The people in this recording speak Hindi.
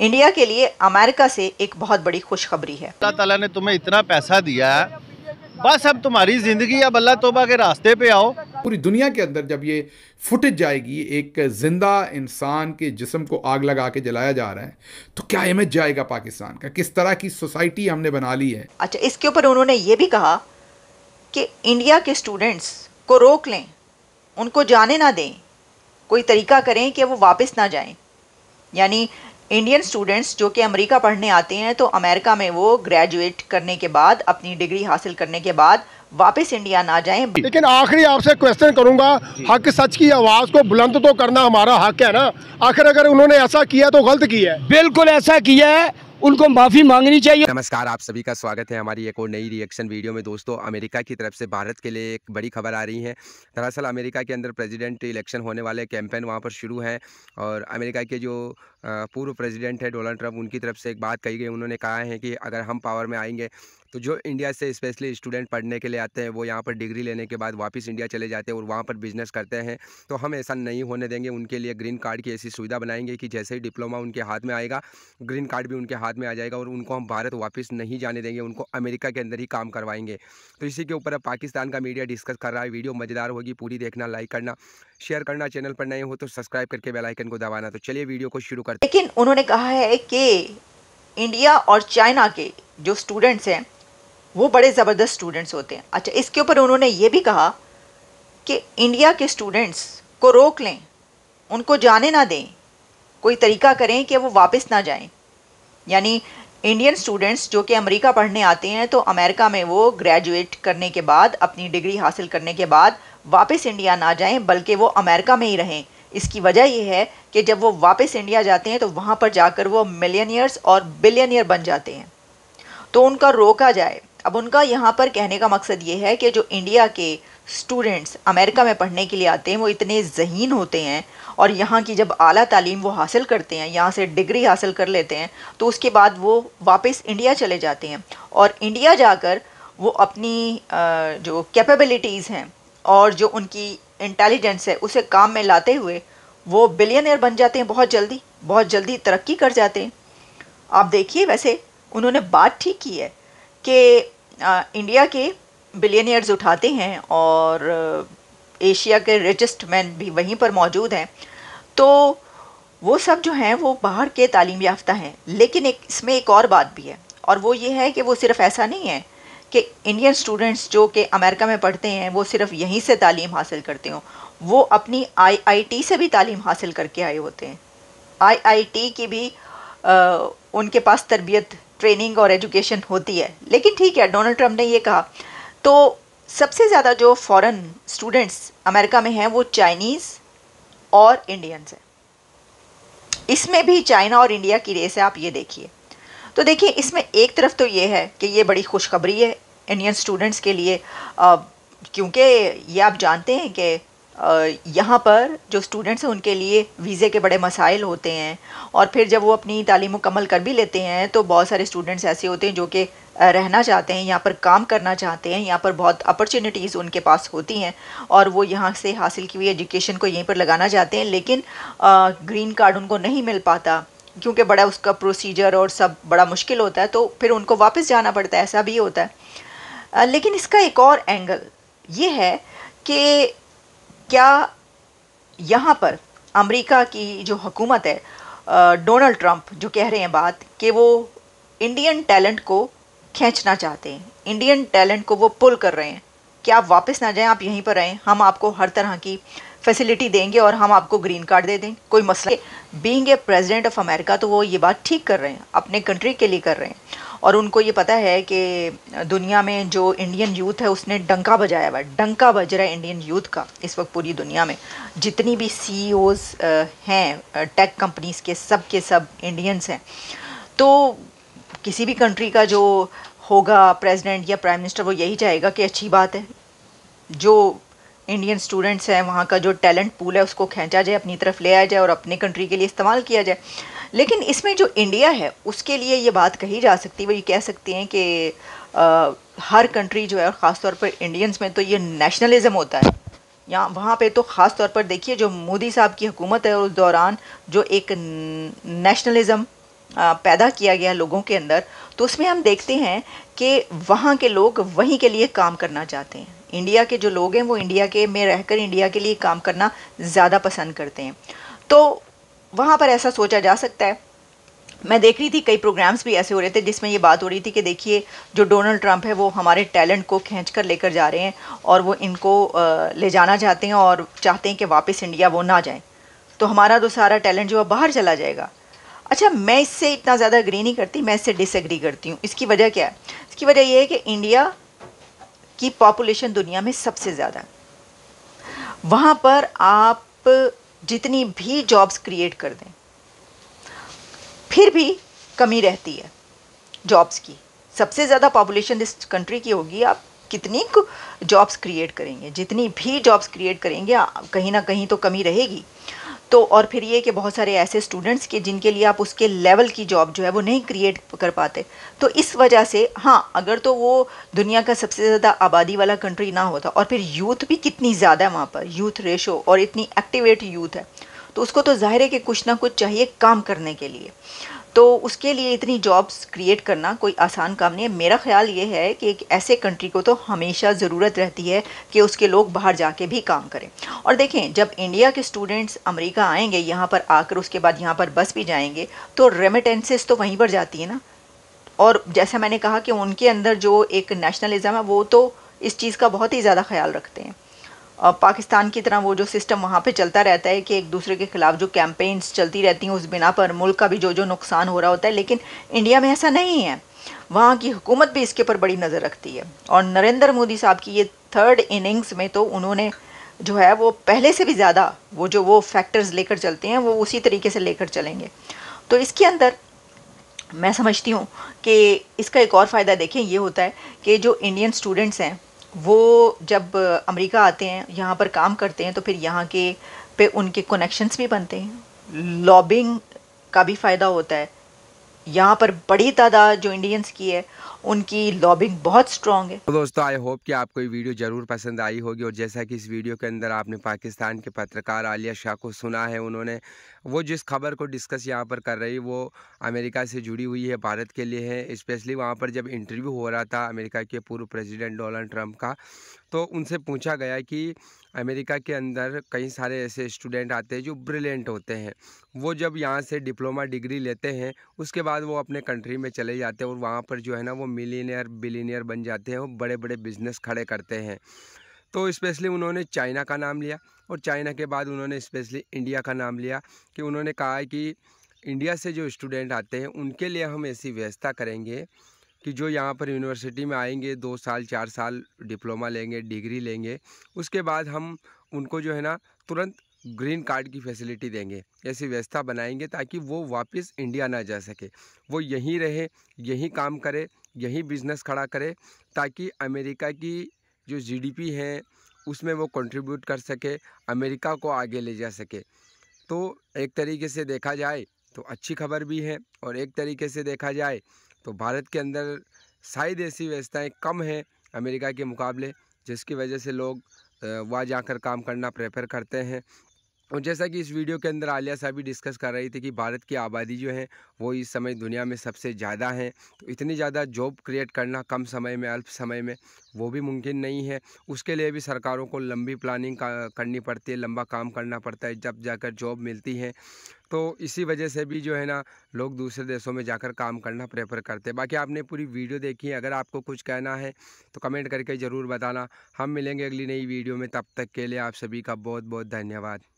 इंडिया के लिए अमेरिका से एक बहुत बड़ी खुशखबरी है। अल्लाह ताला ने तुम्हें इतना पैसा दिया है, बस अब तुम्हारी जिंदगी अब अल्लाह तौबा के रास्ते पे आओ। पूरी दुनिया के अंदर जब ये फुटेज जाएगी, एक जिंदा इंसान के जिस्म को आग लगा के जलाया जा रहा है, तो क्या इमेज जाएगा पाकिस्तान का, किस तरह की सोसाइटी हमने बना ली है। अच्छा, इसके ऊपर उन्होंने ये भी कहा कि इंडिया के स्टूडेंट्स को रोक लें, उनको जाने ना दें, कोई तरीका करें कि वो वापस ना जाएं। यानी इंडियन स्टूडेंट्स जो कि अमेरिका पढ़ने आते हैं तो अमेरिका में वो ग्रेजुएट करने के बाद, अपनी डिग्री हासिल करने के बाद वापस इंडिया ना जाएं। लेकिन आखिरी आपसे क्वेश्चन करूंगा, हक सच की आवाज़ को बुलंद तो करना हमारा हक है ना। आखिर अगर उन्होंने ऐसा किया तो गलत किया है, बिल्कुल ऐसा किया है, उनको माफी मांगनी चाहिए। नमस्कार, आप सभी का स्वागत है हमारी एक और नई रिएक्शन वीडियो में। दोस्तों, अमेरिका की तरफ से भारत के लिए एक बड़ी खबर आ रही है। दरअसल अमेरिका के अंदर प्रेसिडेंट इलेक्शन होने वाले, कैंपेन वहां पर शुरू है और अमेरिका के जो पूर्व प्रेसिडेंट है डोनाल्ड ट्रंप, उनकी तरफ से एक बात कही गई। उन्होंने कहा है कि अगर हम पावर में आएंगे तो जो इंडिया से स्पेशली स्टूडेंट पढ़ने के लिए आते हैं, वो यहाँ पर डिग्री लेने के बाद वापस इंडिया चले जाते हैं और वहाँ पर बिजनेस करते हैं, तो हम ऐसा नहीं होने देंगे। उनके लिए ग्रीन कार्ड की ऐसी सुविधा बनाएंगे कि जैसे ही डिप्लोमा उनके हाथ में आएगा, ग्रीन कार्ड भी उनके हाथ में आ जाएगा और उनको हम भारत वापस नहीं जाने देंगे, उनको अमेरिका के अंदर ही काम करवाएंगे। तो इसी के ऊपर अब पाकिस्तान का मीडिया डिस्कस कर रहा है। वीडियो मज़ेदार होगी, पूरी देखना, लाइक करना, शेयर करना, चैनल पर नए हो तो सब्सक्राइब करके बेल आइकन को दबाना। तो चलिए वीडियो को शुरू करते हैं। लेकिन उन्होंने कहा है कि इंडिया और चाइना के जो स्टूडेंट्स हैं वो बड़े ज़बरदस्त स्टूडेंट्स होते हैं। अच्छा, इसके ऊपर उन्होंने ये भी कहा कि इंडिया के स्टूडेंट्स को रोक लें, उनको जाने ना दें, कोई तरीका करें कि वो वापस ना जाएं। यानी इंडियन स्टूडेंट्स जो कि अमेरिका पढ़ने आते हैं तो अमेरिका में वो ग्रेजुएट करने के बाद, अपनी डिग्री हासिल करने के बाद वापस इंडिया ना जाएं, बल्कि वो अमेरिका में ही रहें। इसकी वजह यह है कि जब वो वापस इंडिया जाते हैं तो वहाँ पर जाकर वो मिलियनियर्स और बिलियनियर बन जाते हैं, तो उनका रोका जाए। अब उनका यहाँ पर कहने का मकसद ये है कि जो इंडिया के स्टूडेंट्स अमेरिका में पढ़ने के लिए आते हैं वो इतने ज़हीन होते हैं और यहाँ की जब आला तालीम वो हासिल करते हैं, यहाँ से डिग्री हासिल कर लेते हैं, तो उसके बाद वो वापस इंडिया चले जाते हैं और इंडिया जाकर वो अपनी जो कैपेबिलिटीज़ हैं और जो उनकी इंटेलिजेंस है उसे काम में लाते हुए वो बिलियनियर बन जाते हैं, बहुत जल्दी तरक्की कर जाते हैं। आप देखिए, वैसे उन्होंने बात ठीक की है कि इंडिया के बिलियनियर्स उठाते हैं और एशिया के रिचेस्ट मैन भी वहीं पर मौजूद हैं, तो वो सब जो हैं वो बाहर के तालीम याफ्ता हैं। लेकिन इसमें एक और बात भी है, और वो ये है कि वो सिर्फ ऐसा नहीं है कि इंडियन स्टूडेंट्स जो कि अमेरिका में पढ़ते हैं वो सिर्फ यहीं से तालीम हासिल करते हों, वो अपनी IIT से भी तालीम हासिल करके आए होते हैं। IIT की भी उनके पास तरबियत, ट्रेनिंग और एजुकेशन होती है। लेकिन ठीक है, डोनाल्ड ट्रंप ने ये कहा। तो सबसे ज़्यादा जो फॉरेन स्टूडेंट्स अमेरिका में हैं वो चाइनीज़ और इंडियंस हैं। इसमें भी चाइना और इंडिया की रेस है, आप ये देखिए। तो देखिए, इसमें एक तरफ तो ये है कि ये बड़ी खुशखबरी है इंडियन स्टूडेंट्स के लिए, क्योंकि ये आप जानते हैं कि यहाँ पर जो स्टूडेंट्स हैं उनके लिए वीज़े के बड़े मसाइल होते हैं और फिर जब वो अपनी तालीम मुकम्मल कर भी लेते हैं तो बहुत सारे स्टूडेंट्स ऐसे होते हैं जो कि रहना चाहते हैं, यहाँ पर काम करना चाहते हैं, यहाँ पर बहुत अपॉर्चुनिटीज़ उनके पास होती हैं और वो यहाँ से हासिल की हुई एजुकेशन को यहीं पर लगाना चाहते हैं। लेकिन ग्रीन कार्ड उनको नहीं मिल पाता क्योंकि बड़ा उसका प्रोसीजर और सब बड़ा मुश्किल होता है, तो फिर उनको वापस जाना पड़ता है, ऐसा भी होता है। लेकिन इसका एक और एंगल ये है कि क्या यहाँ पर अमेरिका की जो हुकूमत है, डोनाल्ड ट्रंप जो कह रहे हैं बात कि वो इंडियन टैलेंट को खींचना चाहते हैं, इंडियन टैलेंट को वो पुल कर रहे हैं कि आप वापस ना जाएं, आप यहीं पर रहें, हम आपको हर तरह की फैसिलिटी देंगे और हम आपको ग्रीन कार्ड दे दें, कोई मसला। Being a president of America तो वो ये बात ठीक कर रहे हैं, अपने कंट्री के लिए कर रहे हैं और उनको ये पता है कि दुनिया में जो इंडियन यूथ है उसने डंका बजाया हुआ है, डंका बज रहा है इंडियन यूथ का इस वक्त पूरी दुनिया में। जितनी भी CEOs हैं टेक कंपनीज़ के सब इंडियंस हैं। तो किसी भी कंट्री का जो होगा प्रेसिडेंट या प्राइम मिनिस्टर वो यही चाहेगा कि अच्छी बात है, जो इंडियन स्टूडेंट्स हैं वहाँ का जो टैलेंट पूल है उसको खींचा जाए, अपनी तरफ ले आया जाए और अपने कंट्री के लिए इस्तेमाल किया जाए। लेकिन इसमें जो इंडिया है उसके लिए ये बात कही जा सकती है, वो ये कह सकते हैं कि हर कंट्री जो है और ख़ास तौर पर इंडियंस में तो ये नेशनलिज़म होता है। यहाँ वहाँ पे तो ख़ास तौर पर देखिए जो मोदी साहब की हुकूमत है उस दौरान जो एक नेशनलिज़म पैदा किया गया लोगों के अंदर, तो उसमें हम देखते हैं कि वहाँ के लोग वहीं के लिए काम करना चाहते हैं। इंडिया के जो लोग हैं वो इंडिया के में रहकर इंडिया के लिए काम करना ज़्यादा पसंद करते हैं, तो वहाँ पर ऐसा सोचा जा सकता है। मैं देख रही थी कई प्रोग्राम्स भी ऐसे हो रहे थे जिसमें ये बात हो रही थी कि देखिए जो डोनाल्ड ट्रंप है वो हमारे टैलेंट को खींचकर लेकर जा रहे हैं और वो इनको ले जाना चाहते हैं और चाहते हैं कि वापस इंडिया वो ना जाए, तो हमारा तो सारा टैलेंट जो है बाहर चला जाएगा। अच्छा, मैं इससे इतना ज़्यादा एग्री नहीं करती, मैं इससे डिसएग्री करती हूँ। इसकी वजह क्या है? इसकी वजह यह है कि इंडिया की पॉपुलेशन दुनिया में सबसे ज़्यादा, वहाँ पर आप जितनी भी जॉब्स क्रिएट कर दें फिर भी कमी रहती है जॉब्स की। सबसे ज़्यादा पॉपुलेशन इस कंट्री की होगी, आप कितनी जॉब्स क्रिएट करेंगे, जितनी भी जॉब्स क्रिएट करेंगे कहीं ना कहीं तो कमी रहेगी। तो और फिर ये कि बहुत सारे ऐसे स्टूडेंट्स के जिनके लिए आप उसके लेवल की जॉब जो है वो नहीं क्रिएट कर पाते, तो इस वजह से हाँ, अगर तो वो दुनिया का सबसे ज़्यादा आबादी वाला कंट्री ना होता, और फिर यूथ भी कितनी ज़्यादा है वहाँ पर, यूथ रेशो और इतनी एक्टिवेट यूथ है, तो उसको तो ज़ाहिर है कि कुछ ना कुछ चाहिए काम करने के लिए, तो उसके लिए इतनी जॉब्स क्रिएट करना कोई आसान काम नहीं है। मेरा ख्याल ये है कि एक ऐसे कंट्री को तो हमेशा ज़रूरत रहती है कि उसके लोग बाहर जाके भी काम करें। और देखें, जब इंडिया के स्टूडेंट्स अमेरिका आएंगे, यहाँ पर आकर उसके बाद यहाँ पर बस भी जाएंगे, तो रेमिटेंसेस तो वहीं पर जाती है ना। और जैसा मैंने कहा कि उनके अंदर जो एक नेशनलिज़म है वो तो इस चीज़ का बहुत ही ज़्यादा ख्याल रखते हैं। पाकिस्तान की तरह वो जो सिस्टम वहाँ पे चलता रहता है कि एक दूसरे के ख़िलाफ़ जो कैंपेन्स चलती रहती हैं, उस बिना पर मुल्क का भी जो जो नुकसान हो रहा होता है, लेकिन इंडिया में ऐसा नहीं है। वहाँ की हुकूमत भी इसके ऊपर बड़ी नज़र रखती है, और नरेंद्र मोदी साहब की ये थर्ड इनिंग्स में तो उन्होंने जो है वो पहले से भी ज़्यादा वो फैक्टर्स लेकर चलते हैं, वो उसी तरीके से लेकर चलेंगे। तो इसके अंदर मैं समझती हूँ कि इसका एक और फ़ायदा देखें ये होता है कि जो इंडियन स्टूडेंट्स हैं वो जब अमेरिका आते हैं, यहाँ पर काम करते हैं, तो फिर यहाँ के पे उनके कनेक्शंस भी बनते हैं, लॉबिंग का भी फ़ायदा होता है। यहाँ पर बड़ी तादाद जो इंडियंस की है उनकी लॉबिंग बहुत स्ट्रांग है। तो दोस्तों, आई होप कि आपको ये वीडियो ज़रूर पसंद आई होगी, और जैसा कि इस वीडियो के अंदर आपने पाकिस्तान के पत्रकार आलिया शाह को सुना है, उन्होंने वो जिस खबर को डिस्कस यहाँ पर कर रही वो अमेरिका से जुड़ी हुई है, भारत के लिए है। स्पेशली वहाँ पर जब इंटरव्यू हो रहा था अमेरिका के पूर्व प्रेसिडेंट डोनाल्ड ट्रंप का, तो उनसे पूछा गया कि अमेरिका के अंदर कई सारे ऐसे स्टूडेंट आते हैं जो ब्रिलियंट होते हैं, वो जब यहाँ से डिप्लोमा डिग्री लेते हैं उसके बाद वो अपने कंट्री में चले जाते हैं और वहाँ पर जो है ना वो मिलीनियर बिलीनियर बन जाते हैं, वो बड़े बड़े बिजनेस खड़े करते हैं। तो स्पेशली उन्होंने चाइना का नाम लिया, और चाइना के बाद उन्होंने स्पेशली इंडिया का नाम लिया कि उन्होंने कहा है कि इंडिया से जो स्टूडेंट आते हैं उनके लिए हम ऐसी व्यवस्था करेंगे कि जो यहाँ पर यूनिवर्सिटी में आएंगे 2 साल 4 साल डिप्लोमा लेंगे, डिग्री लेंगे, उसके बाद हम उनको जो है ना तुरंत ग्रीन कार्ड की फैसिलिटी देंगे, ऐसी व्यवस्था बनाएंगे ताकि वो वापस इंडिया ना जा सके, वो यहीं रहे, यहीं काम करे, यहीं बिज़नेस खड़ा करे, ताकि अमेरिका की जो जीडीपी है उसमें वो कंट्रीब्यूट कर सके, अमेरिका को आगे ले जा सके। तो एक तरीके से देखा जाए तो अच्छी खबर भी है, और एक तरीके से देखा जाए तो भारत के अंदर शायद ऐसी व्यवस्थाएँ कम हैं अमेरिका के मुकाबले, जिसकी वजह से लोग वहाँ जाकर काम करना प्रेफर करते हैं। और जैसा कि इस वीडियो के अंदर आलिया साहब भी डिस्कस कर रही थी कि भारत की आबादी जो है वो इस समय दुनिया में सबसे ज़्यादा है, तो इतनी ज़्यादा जॉब क्रिएट करना कम समय में, अल्प समय में, वो भी मुमकिन नहीं है। उसके लिए भी सरकारों को लंबी प्लानिंग करनी पड़ती है, लंबा काम करना पड़ता है, जब जाकर जॉब मिलती है। तो इसी वजह से भी जो है ना लोग दूसरे देशों में जाकर काम करना प्रेफर करते हैं। बाकी आपने पूरी वीडियो देखी है, अगर आपको कुछ कहना है तो कमेंट करके ज़रूर बताना। हम मिलेंगे अगली नई वीडियो में, तब तक के लिए आप सभी का बहुत बहुत धन्यवाद।